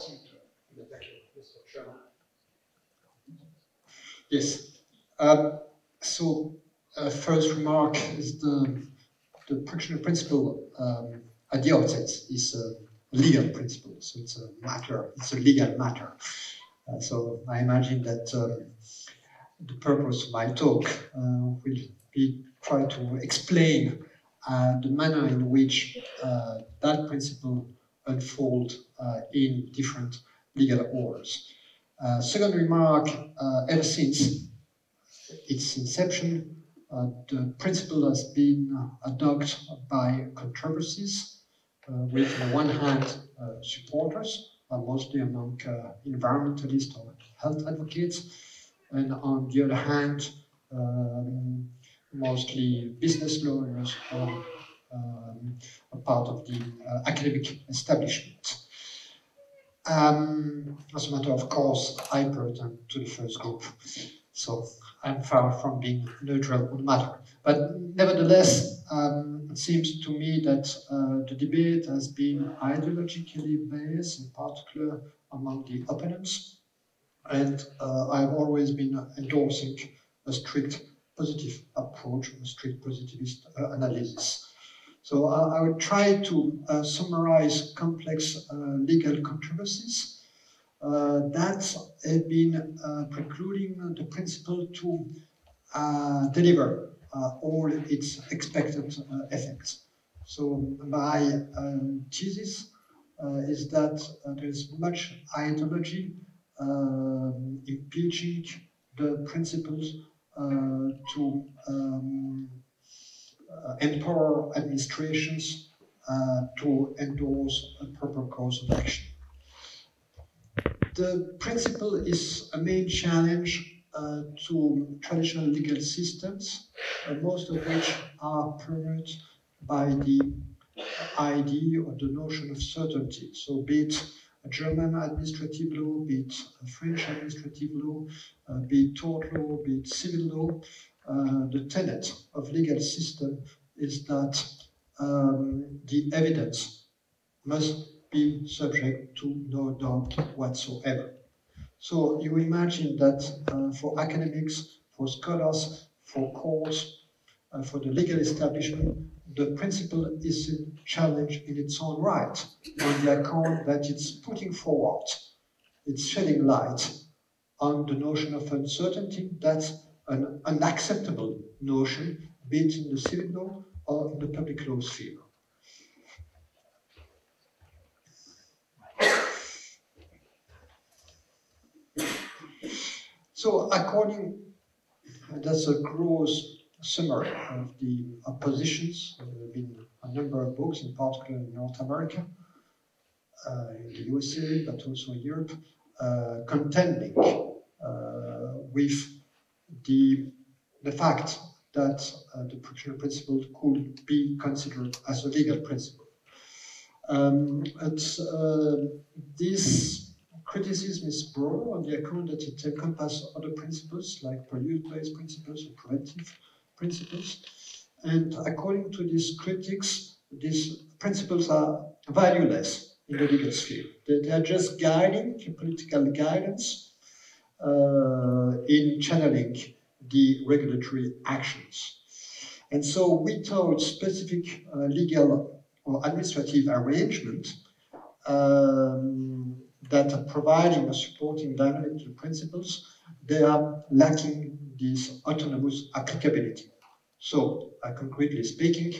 Washington. Yes. So first remark is the practitioner principle at the outset is a legal principle, so it's a matter, it's a legal matter. So I imagine that the purpose of my talk will be try to explain the manner in which that principle unfolds in different legal orders. Second remark, ever since its inception, the principle has been adopted by controversies with, on one hand, supporters, mostly among environmentalists or health advocates, and on the other hand, mostly business lawyers or a part of the academic establishment. As a matter of course, I pertain to the first group, so I'm far from being neutral on the matter. But nevertheless, it seems to me that the debate has been ideologically based, in particular among the opponents, and I've always been endorsing a strict positive approach, a strict positivist analysis. So I would try to summarize complex legal controversies that have been precluding the principle to deliver all its expected effects. So my thesis is that there is much ideology impeaching the principles to empower administrations to endorse a proper course of action. The principle is a main challenge to traditional legal systems, most of which are permeated by the idea or the notion of certainty. So be it a German administrative law, be it a French administrative law, be it tort law, be it civil law, the tenet of legal system is that the evidence must be subject to no doubt whatsoever. So you imagine that for academics, for scholars, for courts, for the legal establishment, the principle is a challenge in its own right, on the account that it's putting forward, it's shedding light on the notion of uncertainty that an unacceptable notion, be it in the civil law or in the public law sphere. So according, that's a gross summary of the positions. There have been a number of books, in particular in North America, in the USA, but also in Europe, contending with the fact that the procurement principle could be considered as a legal principle. This criticism is broad on the account that it encompasses other principles like produce-based principles or preventive principles. And according to these critics, these principles are valueless in the legal sphere. They are just guiding, political guidance, in channeling the regulatory actions. And so without specific legal or administrative arrangement that are providing or supporting dynamic to principles, they are lacking this autonomous applicability. So concretely speaking,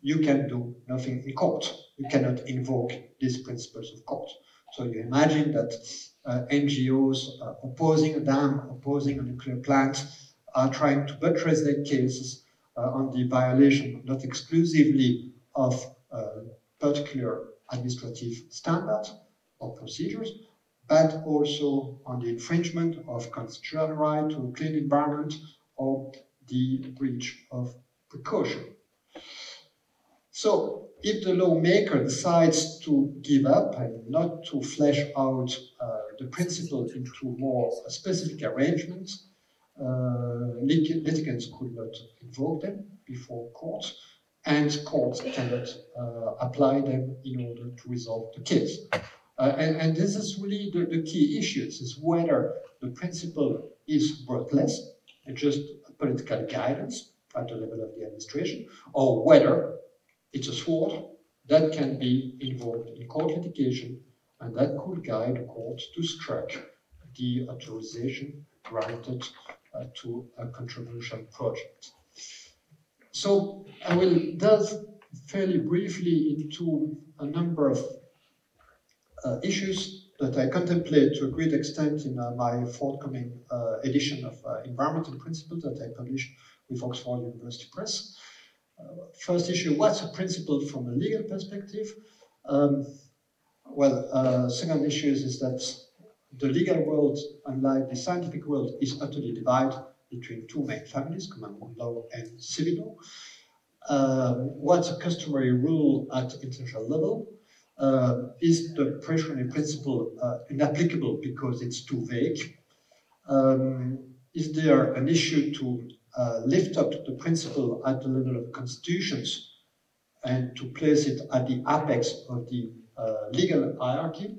you can do nothing in court. You cannot invoke these principles of court. So you imagine that NGOs opposing a dam, opposing a nuclear plant, are trying to buttress their cases on the violation not exclusively of particular administrative standards or procedures, but also on the infringement of constitutional right to a clean environment or the breach of precaution. So, if the lawmaker decides to give up and not to flesh out the principle into more specific arrangements, litigants could not invoke them before court, and courts cannot apply them in order to resolve the case. And this is really the key issue, is whether the principle is worthless, it's just political guidance at the level of the administration, or whether it's a sword that can be involved in court litigation, and that could guide the court to strike the authorization granted to a controversial project. So I will delve fairly briefly into a number of issues that I contemplate to a great extent in my forthcoming edition of Environmental Principles that I published with Oxford University Press. First issue, what's a principle from a legal perspective? Second issue is that the legal world, unlike the scientific world, is utterly divided between two main families, common law and civil law. What's a customary rule at international level? Is the precautionary principle inapplicable because it's too vague? Is there an issue to lift up the principle at the level of constitutions and to place it at the apex of the legal hierarchy?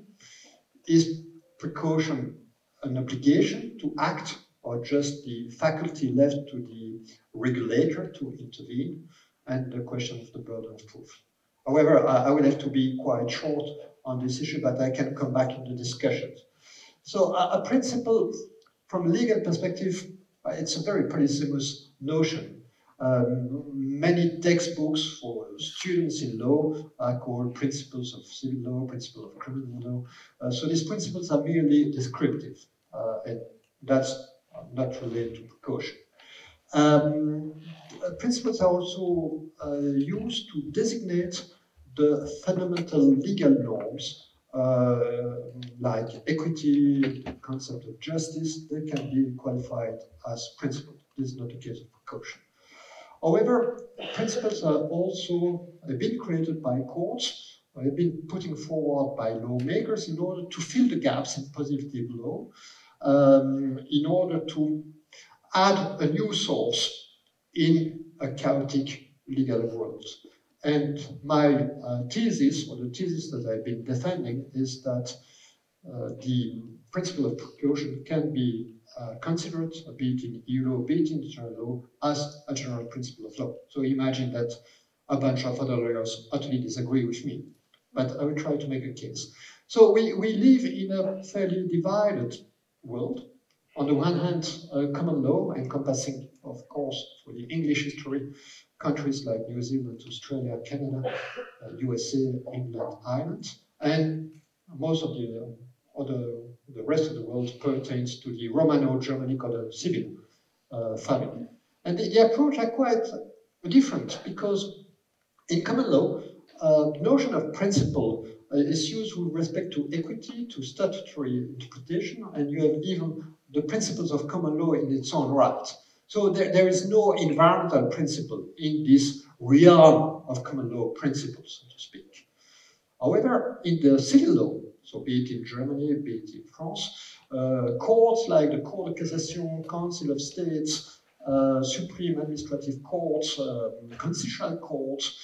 Is precaution an obligation to act or just the faculty left to the regulator to intervene? And the question of the burden of proof. However, I will have to be quite short on this issue, but I can come back into discussions. So a principle from a legal perspective, it's a very polysemous notion. Many textbooks for students in law are called principles of civil law, principles of criminal law. So these principles are merely descriptive, and that's not related to precaution. Principles are also used to designate the fundamental legal norms, like equity, the concept of justice. They can be qualified as principles. This is not a case of precaution. However, principles are also have been created by courts, have been putting forward by lawmakers in order to fill the gaps in positive law, in order to add a new source in a chaotic legal world. And my thesis, or the thesis that I've been defending, is that the principle of precaution can be considered, be it in EU law, be it in international law, as a general principle of law. So imagine that a bunch of other lawyers utterly disagree with me, but I will try to make a case. So we live in a fairly divided world. On the one hand, common law, encompassing, of course, for the English history, countries like New Zealand, Australia, Canada, USA, England, Ireland, and most of the rest of the world pertains to the Romano-Germanic or the civil family. And the approach are quite different, because in common law, the notion of principle is used with respect to equity, to statutory interpretation, and you have even the principles of common law in its own right. So there is no environmental principle in this realm of common law principles, so to speak. However, in the civil law, so be it in Germany, be it in France, courts like the Court of Cassation, Council of States, Supreme Administrative Courts, Constitutional Courts,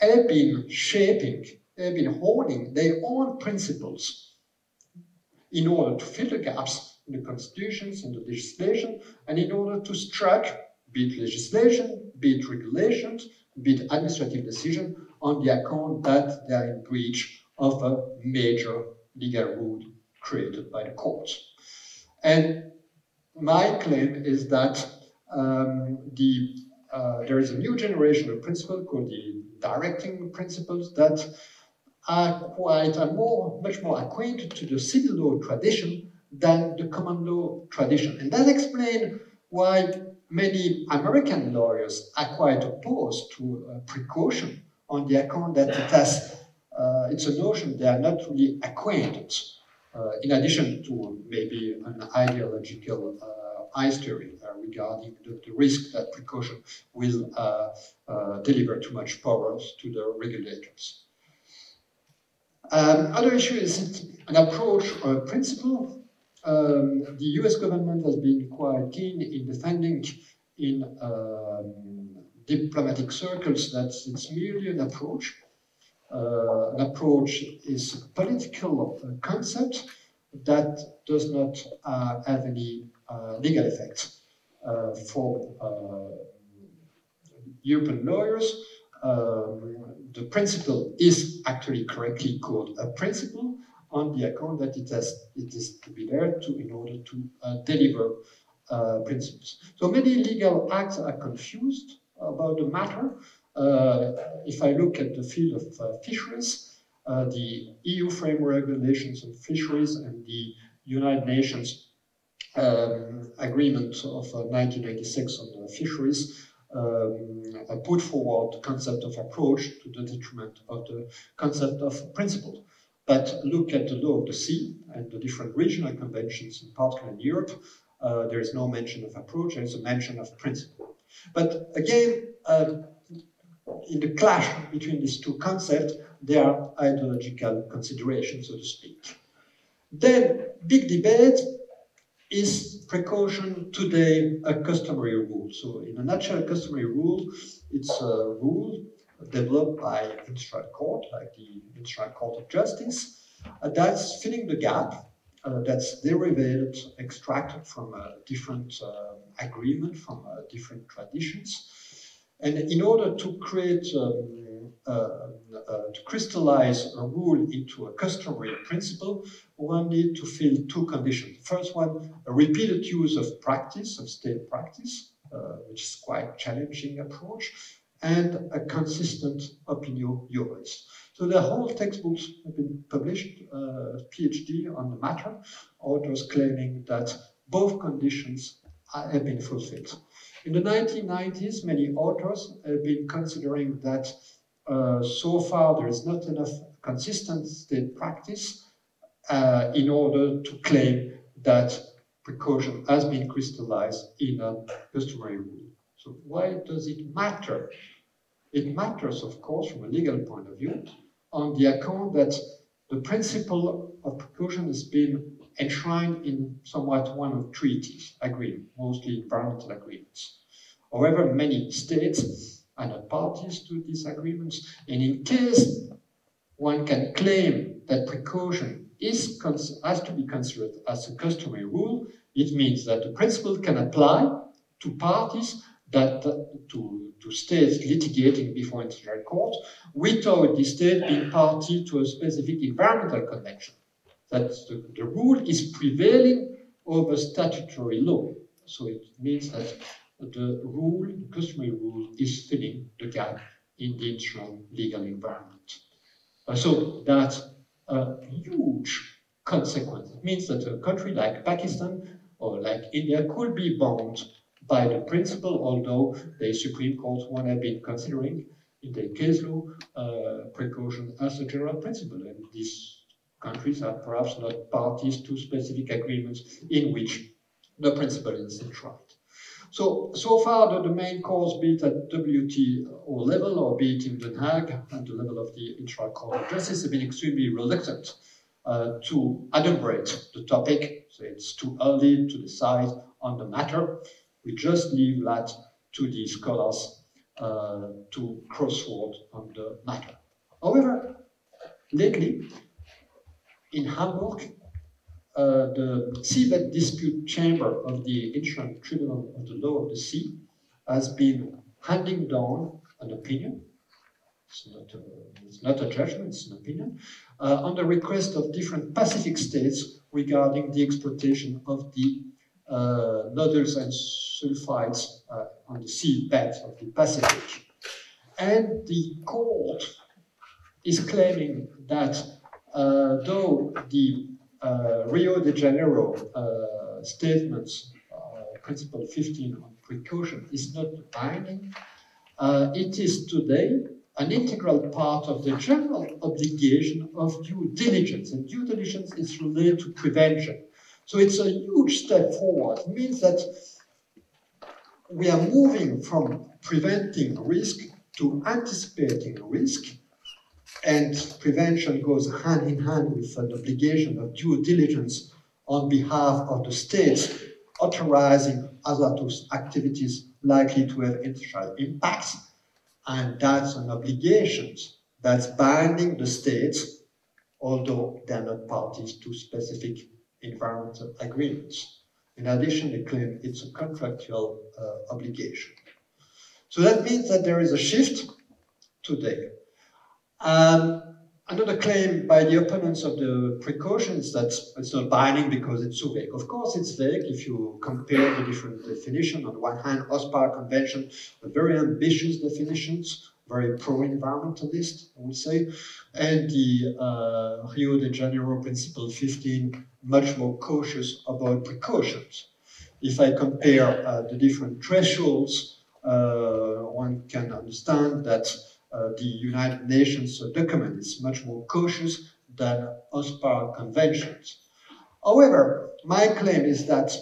have been shaping, have been honing their own principles in order to fill the gaps in the constitutions, in the legislation, and in order to strike, be it legislation, be it regulations, be it administrative decision, on the account that they are in breach of a major legal rule created by the courts. And my claim is that there is a new generation of principles called the directing principles that are much more acquainted to the civil law tradition than the common law tradition. And that explains why many American lawyers are quite opposed to precaution on the account that it has, it's a notion they are not really acquainted, in addition to maybe an ideological hysteria regarding the risk that precaution will deliver too much power to the regulators. Other issue is an approach or a principle. The US government has been quite keen in defending in diplomatic circles that it's merely an approach. an approach is a political concept that does not have any legal effect for European lawyers. The principle is actually correctly called a principle on the account that it is to be there in order to deliver principles. So many legal acts are confused about the matter. If I look at the field of fisheries, the EU framework regulations on fisheries and the United Nations agreement of 1986 on fisheries put forward the concept of approach to the detriment of the concept of principle. But look at the law of the sea and the different regional conventions, in particular in Europe, there is no mention of approach, there is a mention of principle. But again, in the clash between these two concepts, there are ideological considerations, so to speak. Then, big debate, is precaution today a customary rule? So in a nutshell, customary rule, it's a rule developed by international court, like the International Court of Justice, that's filling the gap, that's derived, extracted from a different agreement, from different traditions. And in order to create, to crystallize a rule into a customary principle, one needs to fill two conditions. First one, a repeated use of practice, of state practice, which is quite a challenging approach, and a consistent opinio juris. So the whole textbooks have been published, a PhD on the matter, authors claiming that both conditions have been fulfilled. In the 1990s, many authors have been considering that so far there is not enough consistent state practice in order to claim that precaution has been crystallized in a customary rule. So why does it matter? It matters, of course, from a legal point of view, on the account that the principle of precaution has been enshrined in somewhat one of treaties, agreed, mostly environmental agreements. However, many states are not parties to these agreements, and in case one can claim that precaution has to be considered as a customary rule, it means that the principle can apply to parties that to states litigating before international court without the state being party to a specific environmental convention. That the rule is prevailing over statutory law. So it means that the rule, the customary rule, is filling the gap in the international legal environment. So that's a huge consequence. It means that a country like Pakistan or like India could be bound by the principle, although the Supreme Court one have been considering in the case law precaution as a general principle, and these countries are perhaps not parties to specific agreements in which the principle is enshrined. So far, the main cause, be it at WTO level or be it in Den Haag at the level of the International Court of Justice, have been extremely reluctant to elaborate the topic. So it's too early to decide on the matter. We just leave that to the scholars to crossword on the matter. However, lately, in Hamburg, the Seabed Dispute Chamber of the International Tribunal of the Law of the Sea has been handing down an opinion. It's not a judgment, it's an opinion, on the request of different Pacific states regarding the exploitation of the nodules and sulfides on the seabed of the Pacific. And the court is claiming that though the Rio de Janeiro statements, Principle 15 on precaution, is not binding, it is today an integral part of the general obligation of due diligence. And due diligence is related to prevention. So it's a huge step forward. It means that we are moving from preventing risk to anticipating risk. And prevention goes hand in hand with an obligation of due diligence on behalf of the states authorizing hazardous activities likely to have international impacts. And that's an obligation that's binding the states, although they are not parties to specific environmental agreements. In addition, they claim it's a contractual obligation. So that means that there is a shift today. Another claim by the opponents of the precautions that it's not binding because it's too vague. Of course, it's vague if you compare the different definitions. On one hand, OSPAR Convention, very ambitious definitions, very pro-environmentalist, I would say, and the Rio de Janeiro Principle 15, much more cautious about precautions. If I compare the different thresholds, one can understand that the United Nations document is much more cautious than OSPAR conventions. However, my claim is that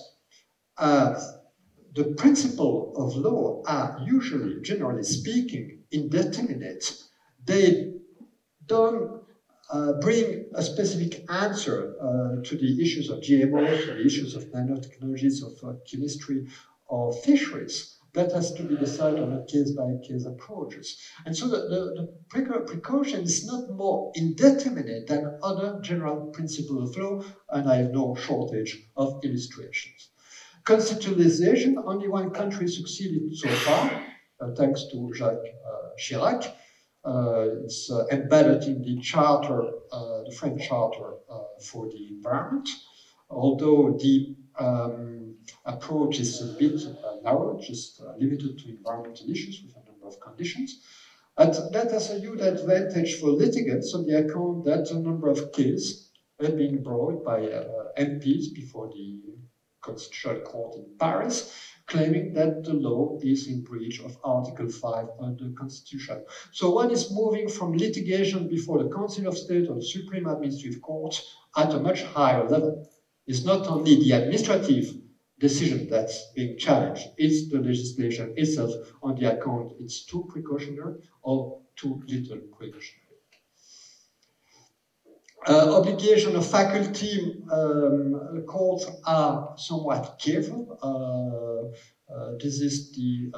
the principles of law are usually, generally speaking, indeterminate. They don't bring a specific answer to the issues of GMOs, to the issues of nanotechnologies, of chemistry, or fisheries. That has to be decided on a case-by-case approaches. And so the precaution is not more indeterminate than other general principles of law, and I have no shortage of illustrations. Constitutionalization, only one country succeeded so far, thanks to Jacques Chirac. It's embedded in the charter, the French Charter for the Environment, although the approach is a bit narrow, just limited to environmental issues with a number of conditions. And that has a huge advantage for litigants on the account that a number of cases have been brought by MPs before the Constitutional Court in Paris, claiming that the law is in breach of Article 5 of the Constitution. So one is moving from litigation before the Council of State or the Supreme Administrative Court at a much higher level. It's not only the administrative decision that's being challenged, it's the legislation itself on the account it's too precautionary or too little precautionary. Obligation of faculty courts are somewhat careful. This is the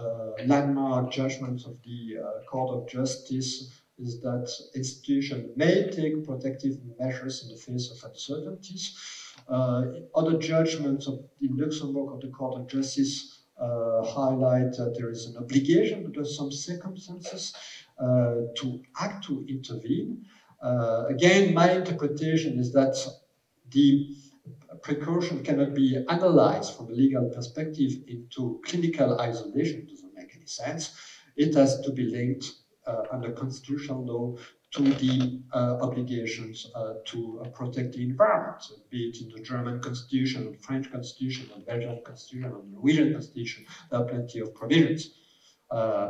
landmark judgment of the Court of Justice, is that institutions may take protective measures in the face of uncertainties. Other judgments in Luxembourg of the Court of Justice highlight that there is an obligation under some circumstances to act, to intervene. Again, my interpretation is that the precaution cannot be analyzed from a legal perspective into clinical isolation. It doesn't make any sense. It has to be linked under constitutional law to the obligations to protect the environment, be it in the German Constitution, the French Constitution, the Belgian Constitution, the Norwegian Constitution. There are plenty of provisions.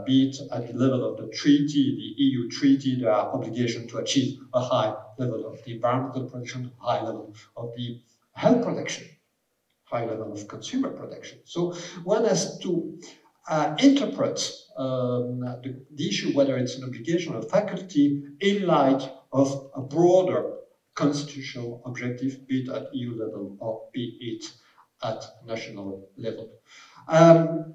Be it at the level of the treaty, the EU treaty, there are obligations to achieve a high level of the environmental protection, high level of the health protection, high level of consumer protection. So one has to interpret the issue, whether it's an obligation or faculty, in light of a broader constitutional objective, be it at EU level or be it at national level.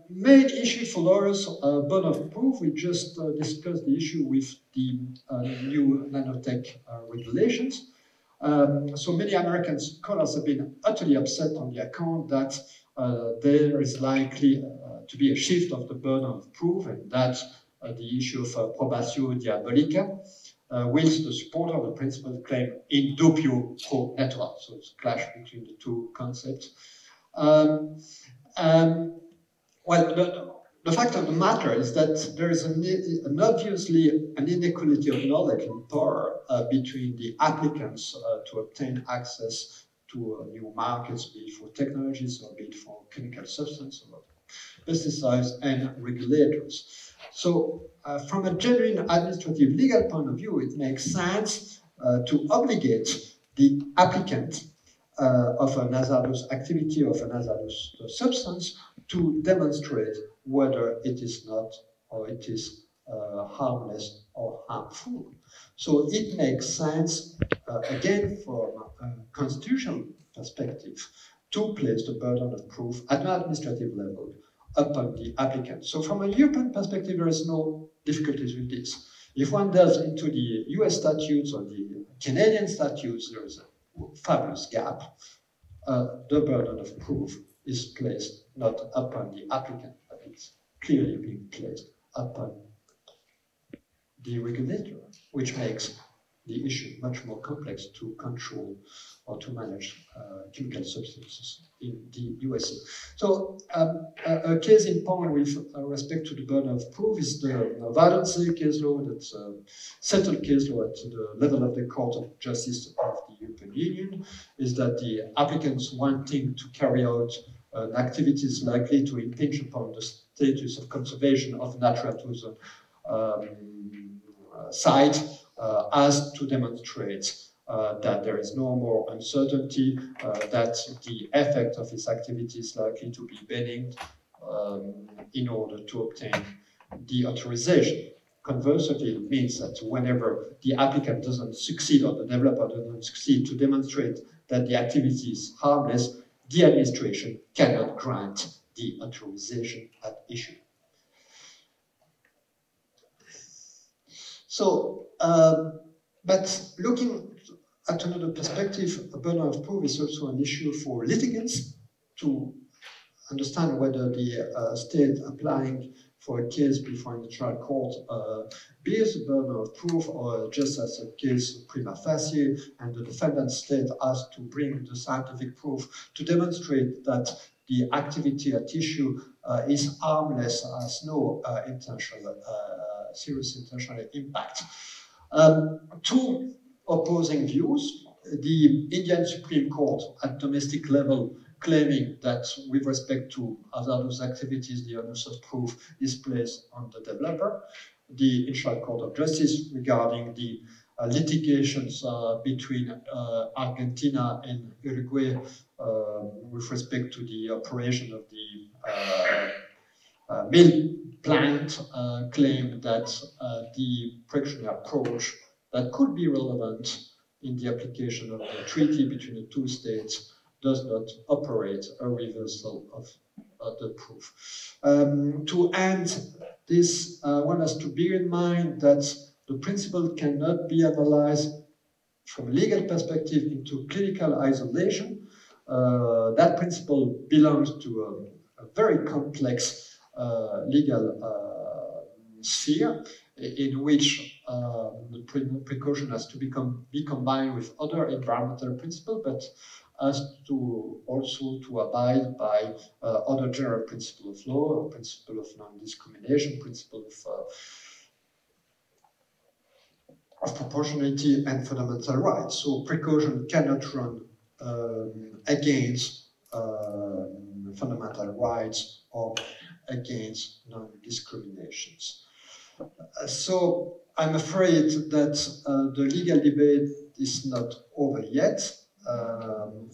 Main issue for lawyers, burden of proof. We just discussed the issue with the new nanotech regulations. So many American scholars have been utterly upset on the account that there is likely to be a shift of the burden of proof, and that the issue of probatio diabolica, with the support of the principle claim in dubio pro natura. So it's a clash between the two concepts. Well, the fact of the matter is that there is an obviously an inequality of knowledge and power between the applicants to obtain access to new markets, be it for technologies or be it for chemical substance or pesticides, and regulators. So from a genuine administrative legal point of view, it makes sense to obligate the applicant of an hazardous activity, of an hazardous substance, to demonstrate whether it is not, or it is harmless or harmful. So it makes sense, again, from a constitutional perspective, to place the burden of proof at an administrative level upon the applicant. So from a European perspective, there is no difficulties with this. If one delves into the US statutes or the Canadian statutes, there is a fabulous gap. The burden of proof is placed not upon the applicant, but it's clearly being placed upon the regulator, which makes the issue much more complex to control or to manage chemical substances in the USA. So a case in point with respect to the burden of proof is the Valency case law, that's a settled case law at the level of the Court of Justice of the European Union, is that the applicants wanting to carry out activities likely to impinge upon the status of conservation of Natura 2000 site as to demonstrate that there is no more uncertainty, that the effect of its activity is likely to be benign in order to obtain the authorization. Conversely, it means that whenever the applicant doesn't succeed or the developer doesn't succeed to demonstrate that the activity is harmless, the administration cannot grant the authorization at issue. So, but looking at another perspective, a burden of proof is also an issue for litigants to understand whether the state applying for a case before an international court bears a burden of proof or just as a case prima facie, and the defendant state has to bring the scientific proof to demonstrate that the activity at issue is harmless, has no serious intentional impact. Two opposing views, the Indian Supreme Court at domestic level claiming that with respect to hazardous activities, the onus of proof is placed on the developer. The International Court of Justice regarding the litigations between Argentina and Uruguay with respect to the operation of the mill plant claimed that the precautionary approach that could be relevant in the application of the treaty between the two states does not operate a reversal of the proof. To end this, one has to bear in mind that the principle cannot be analyzed from a legal perspective into clinical isolation. That principle belongs to a very complex legal sphere in which the precaution has to be combined with other environmental principles, but has to also to abide by other general principle of law, or principle of non-discrimination, principle of proportionality and fundamental rights. So precaution cannot run against fundamental rights or against non-discriminations. So I'm afraid that the legal debate is not over yet.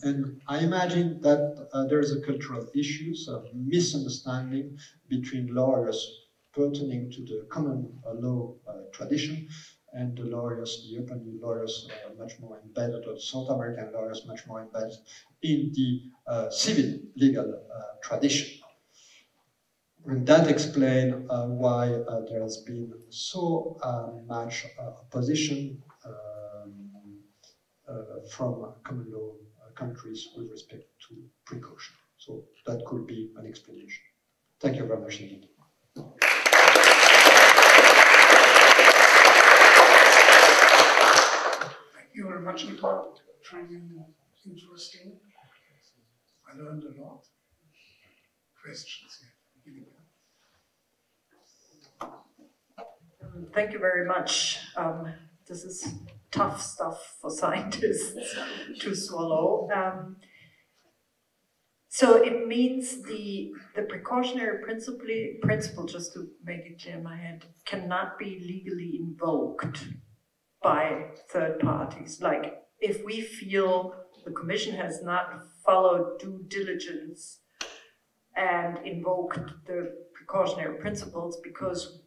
And I imagine that there is a cultural issue, so misunderstanding between lawyers pertaining to the common law tradition and the lawyers, the European lawyers much more embedded, or South American lawyers much more embedded in the civil legal tradition. And that explains why there has been so much opposition from common law countries with respect to precaution. So that could be an explanation. Thank you very much indeed. Thank you very much, Nicole. Interesting. I learned a lot. Questions here. Thank you very much. This is tough stuff for scientists to swallow. So it means the precautionary principle, just to make it clear in my head, cannot be legally invoked by third parties. Like if we feel the Commission has not followed due diligence and invoked the precautionary principles because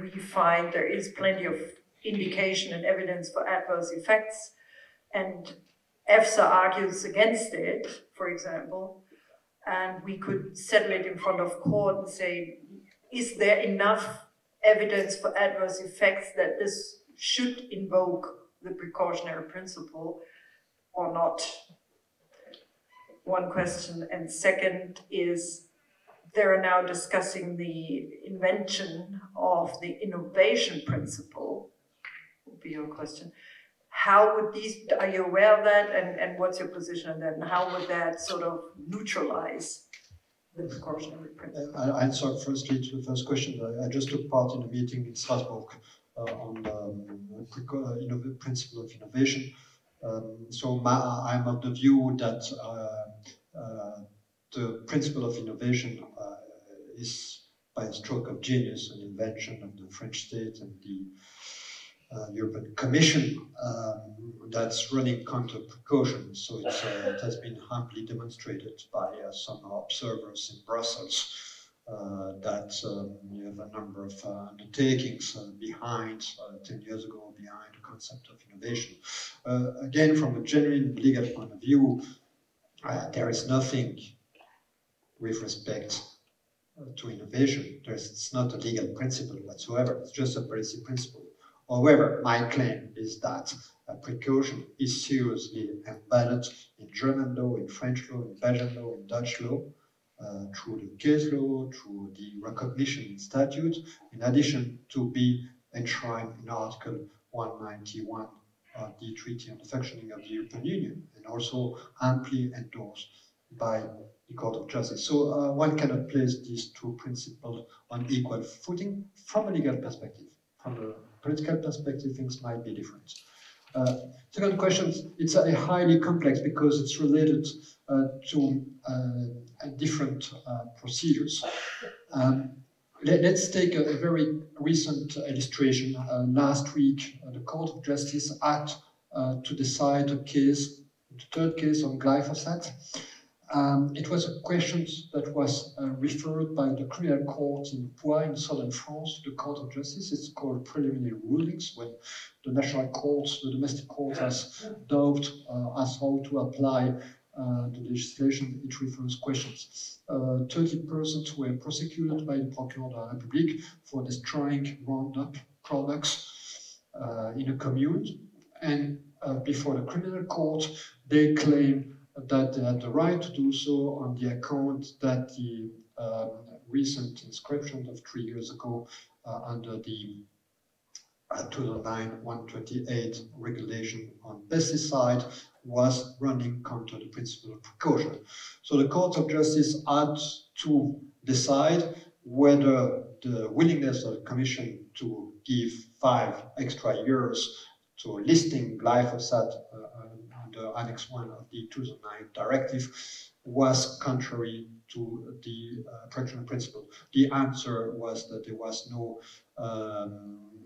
we find there is plenty of indication and evidence for adverse effects, and EFSA argues against it, for example, and we could settle it in front of court and say, is there enough evidence for adverse effects that this should invoke the precautionary principle or not? One question. And second is, they're now discussing the invention of the innovation principle, would be your question. How would these, are you aware of that? And what's your position on that? And how would that sort of neutralize the precautionary principle? I'll answer firstly to the first question. I just took part in a meeting in Strasbourg on the principle of innovation. So I'm of the view that the principle of innovation is, by a stroke of genius, an invention of the French state and the European Commission that's running counter precaution. So it's, it has been amply demonstrated by some observers in Brussels that you have a number of undertakings behind 10 years ago behind the concept of innovation. Again, from a genuine legal point of view, there is nothing with respect to innovation. It's not a legal principle whatsoever. It's just a policy principle. However, my claim is that precaution is seriously embedded in German law, in French law, in Belgian law, in Dutch law, through the case law, through the recognition statute, in addition to be enshrined in Article 191 of the Treaty on the Functioning of the European Union, and also amply endorsed by the Court of Justice. So one cannot place these two principles on equal footing from a legal perspective. From a political perspective, things might be different. Second question, it's a highly complex because it's related to different procedures. Let's take a very recent illustration. Last week, the Court of Justice had to decide a case, the third case on glyphosate. It was a question that was referred by the criminal court in Poix in southern France to the Court of Justice. It's called preliminary rulings, when the national court, the domestic court, has doubt as how to apply the legislation. It refers questions. 30 persons were prosecuted by the Procureur de la République for destroying Roundup products in a commune. And before the criminal court, they claimed that they had the right to do so on the account that the recent inscription of 3 years ago under the 2009/128 regulation on pesticide was running counter the principle of precaution. So the Court of Justice had to decide whether the willingness of the Commission to give 5 extra years to listing glyphosate under Annex 1 of the 2009 directive was contrary to the precautionary principle. The answer was that there was no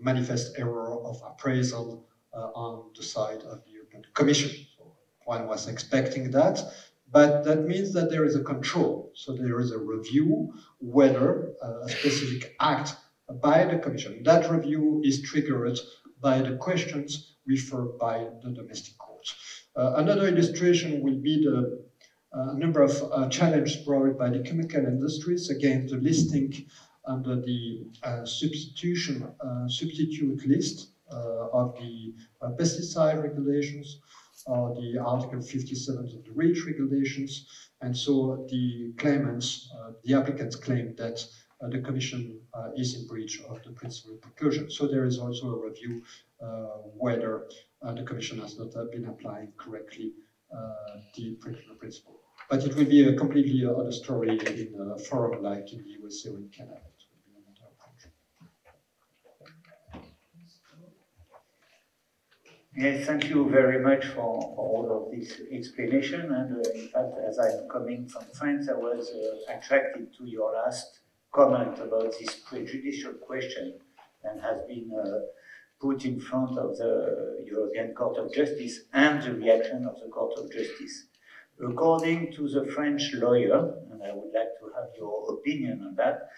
manifest error of appraisal on the side of the European Commission. So one was expecting that, but that means that there is a control. So there is a review whether a specific act by the Commission. That review is triggered by the questions referred by the domestic courts. Another illustration will be the number of challenges brought by the chemical industries against the listing under the substitute list of the pesticide regulations, or the Article 57 of the REACH regulations. And so the claimants, the applicants claim that the Commission is in breach of the principle of precaution. So there is also a review whether the Commission has not been applying correctly the precautionary principle. But it will be a completely other story in a forum like in the USA or in Canada. It will be another approach. Yes, thank you very much for all of this explanation. And in fact, as I'm coming from France, I was attracted to your last comment about this prejudicial question and has been put in front of the European Court of Justice and the reaction of the Court of Justice. According to the French lawyer, and I would like to have your opinion on that,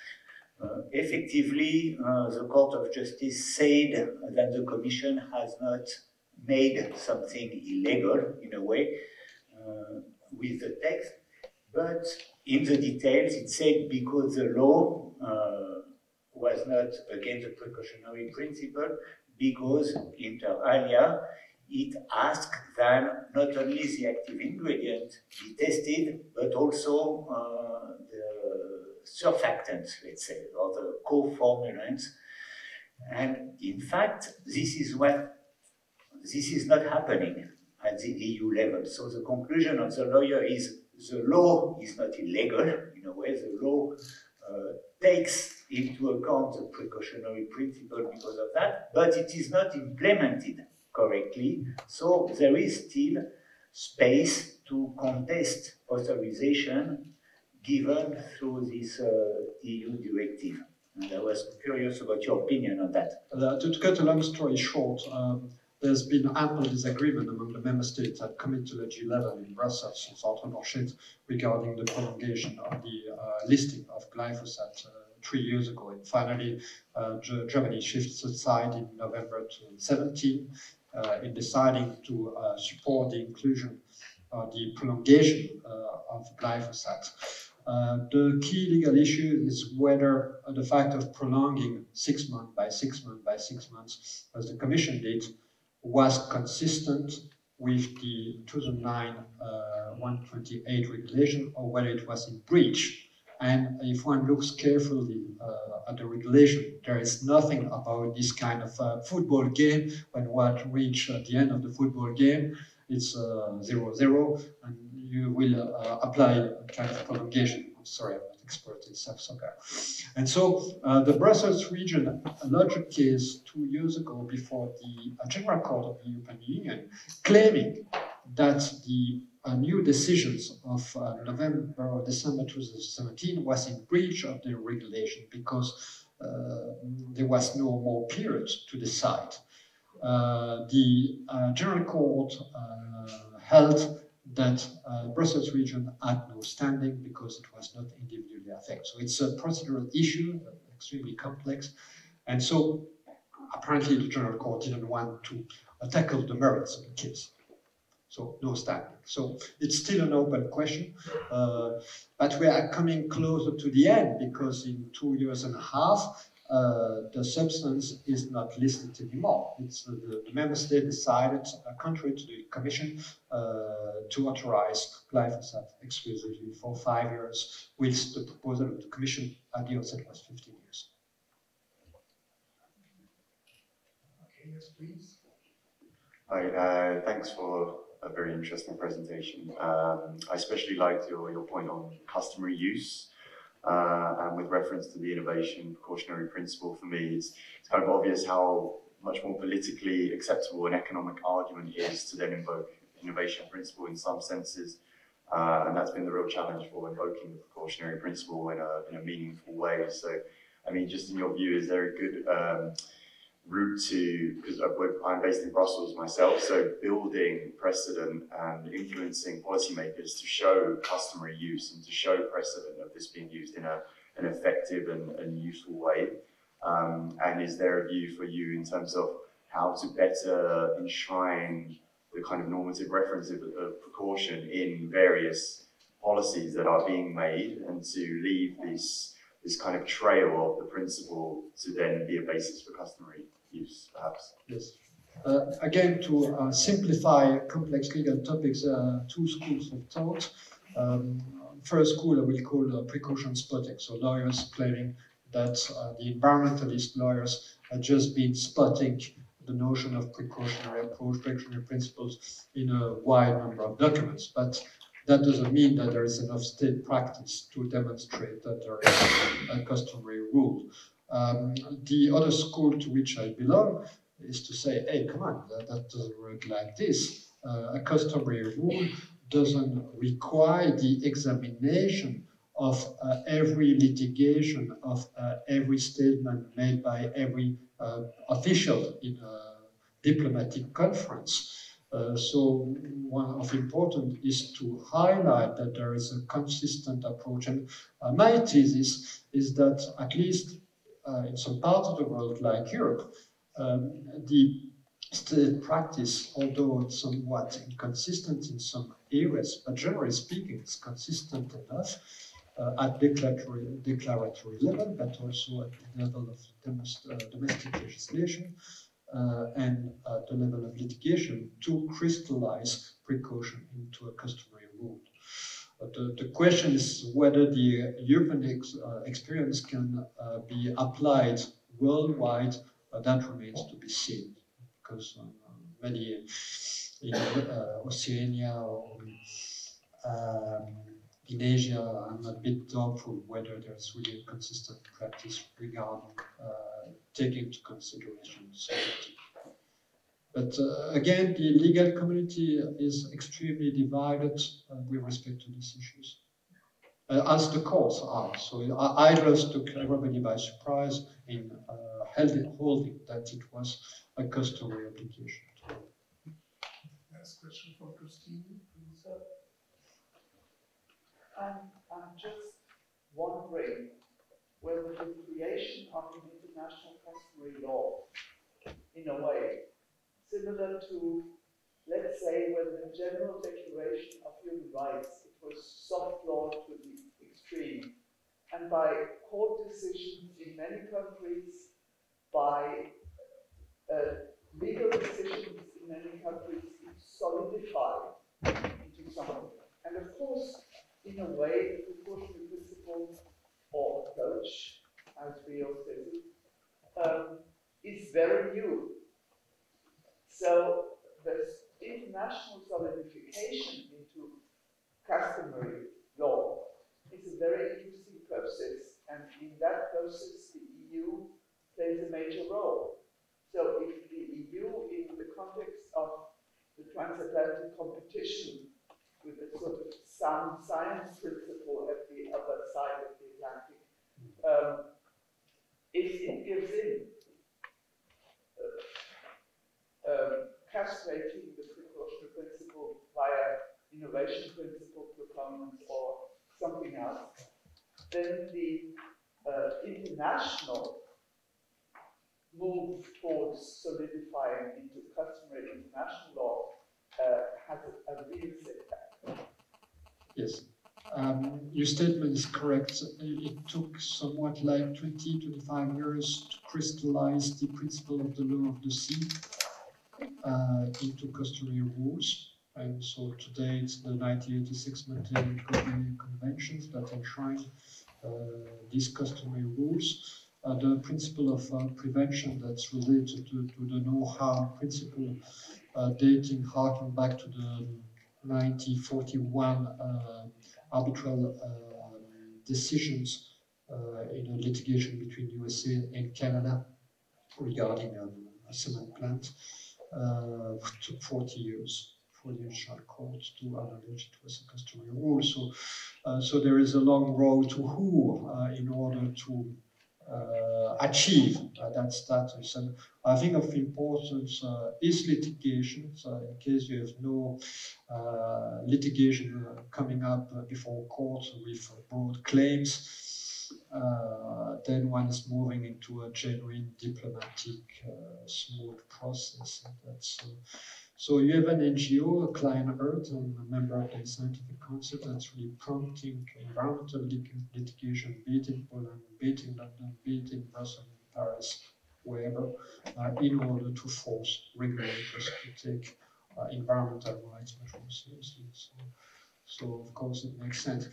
effectively the Court of Justice said that the Commission has not made something illegal in a way with the text, but in the details, it said because the law was not against the precautionary principle, because inter alia, it asked then not only the active ingredient be tested, but also the surfactants, let's say, or the co-formulants. And in fact, this is not happening at the EU level. So the conclusion of the lawyer is the law is not illegal. In a way, the law takes into account the precautionary principle because of that, but it is not implemented correctly. So there is still space to contest authorization given through this EU directive. And I was curious about your opinion on that. To cut a long story short, there's been ample disagreement among the member states at comitology level in Brussels since Arthur regarding the prolongation of the listing of glyphosate 3 years ago. And finally, Germany shifted side in November 2017 in deciding to support the inclusion or the prolongation of glyphosate. The key legal issue is whether the fact of prolonging 6 months by 6 months by 6 months, as the Commission did, was consistent with the 2009 128 regulation, or whether it was in breach. And if one looks carefully at the regulation, there is nothing about this kind of football game. When one reaches the end of the football game, it's 0-0, and you will apply a kind of prolongation. Sorry, I'm not expert in soccer. And so the Brussels region, a larger case 2 years ago before the General Court of the European Union, claiming that the new decisions of November or December 2017 was in breach of the regulation because there was no more period to decide. The General Court held that Brussels region had no standing because it was not individually affected. So it's a procedural issue, extremely complex. And so apparently the General Court didn't want to tackle the merits of the case. So no standing. So it's still an open question. But we are coming closer to the end because in 2.5 years, the substance is not listed anymore. It's the member state decided, contrary to the Commission, to authorize glyphosate exclusively for 5 years, whilst the proposal of the Commission at the outset was 15 years. Okay, yes, please. Hi, thanks for a very interesting presentation. I especially liked your point on customer use. And with reference to the innovation precautionary principle, for me, it's kind of obvious how much more politically acceptable an economic argument is to then invoke innovation principle in some senses. And that's been the real challenge for invoking the precautionary principle in a meaningful way. So, I mean, just in your view, is there a good route to, because I'm based in Brussels myself, so building precedent and influencing policymakers to show customer use and to show precedent of this being used in an effective and useful way? And is there a view for you in terms of how to better enshrine the kind of normative reference of precaution in various policies that are being made and to leave this kind of trail of the principle to then be a basis for customer use, perhaps? Yes. Again, to simplify complex legal topics, two schools of thought. First school I will call precautions spotting, so lawyers claiming that the environmentalist lawyers had just been spotting the notion of precautionary approach, precautionary principles in a wide number of documents. But that doesn't mean that there is enough state practice to demonstrate that there is a customary rule. The other school to which I belong is to say, hey, come on, that doesn't work like this. A customary rule doesn't require the examination of every litigation, of every statement made by every official in a diplomatic conference. So one of important is to highlight that there is a consistent approach. And my thesis is that at least in some parts of the world, like Europe, the state practice, although it's somewhat inconsistent in some areas, but generally speaking, it's consistent enough. at declaratory level, but also at the level of domestic legislation and at the level of litigation to crystallize precaution into a customary rule. The question is whether the European experience can be applied worldwide. That remains to be seen, because many in Oceania or in Asia, I'm a bit doubtful whether there's really a consistent practice regarding taking into consideration safety. But again, the legal community is extremely divided with respect to these issues, as the courts are. So ILOS took everybody by surprise in holding that it was a customary obligation. Next question from Christine. I'm just wondering whether the creation of an international customary law, in a way, similar to, let's say, when the General Declaration of Human Rights, it was soft law to the extreme, and by court decisions in many countries, by legal decisions in many countries, it's solidified into something. And of course, in a way, the proportional principle or approach, as Rio says it, is very new. So this international solidification into customary law is a very interesting process, and in that process, the EU plays a major role. So if the EU, in the context of the transatlantic competition, with a sort of sound science principle at the other side of the Atlantic, if it gives in, castrating the precautionary principle via innovation principle proponents or something else, then the international move towards solidifying into customary international law has a real setback. Yes, your statement is correct. It took somewhat like 20-25 years to crystallize the principle of the law of the sea into customary rules. And so today it's the 1986 Monterrey Conventions that enshrine these customary rules. The principle of prevention that's related to the no-harm principle dating, harking back to the 1941 arbitral decisions in a litigation between USA and Canada regarding a cement plant took 40 years for the international court to acknowledge it was a customary rule. So, there is a long road to hoe in order to achieve that status. And I think of importance is litigation. So in case you have no litigation coming up before court with broad claims, then one is moving into a genuine diplomatic smooth process. And that's, so you have an NGO, a Client Earth, and a member of the scientific council that's really prompting environmental litigation, be it in Poland, be it in London, be it in Brussels, Paris, wherever, in order to force regulators to take environmental rights measures seriously. So, of course, it makes sense.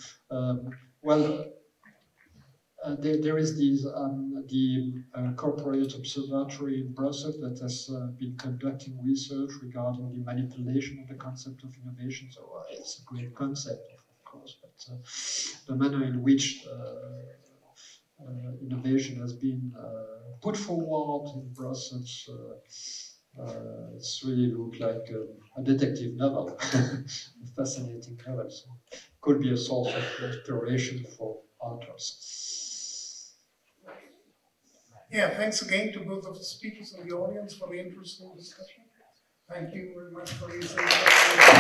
There is this, the corporate observatory in Brussels that has been conducting research regarding the manipulation of the concept of innovation. So it's a great concept, of course, but the manner in which innovation has been put forward in Brussels, it's really looked like a detective novel, a fascinating novel. So could be a source of inspiration for authors. Yeah, thanks again to both of the speakers and the audience for the interesting discussion. Thank you very much for listening.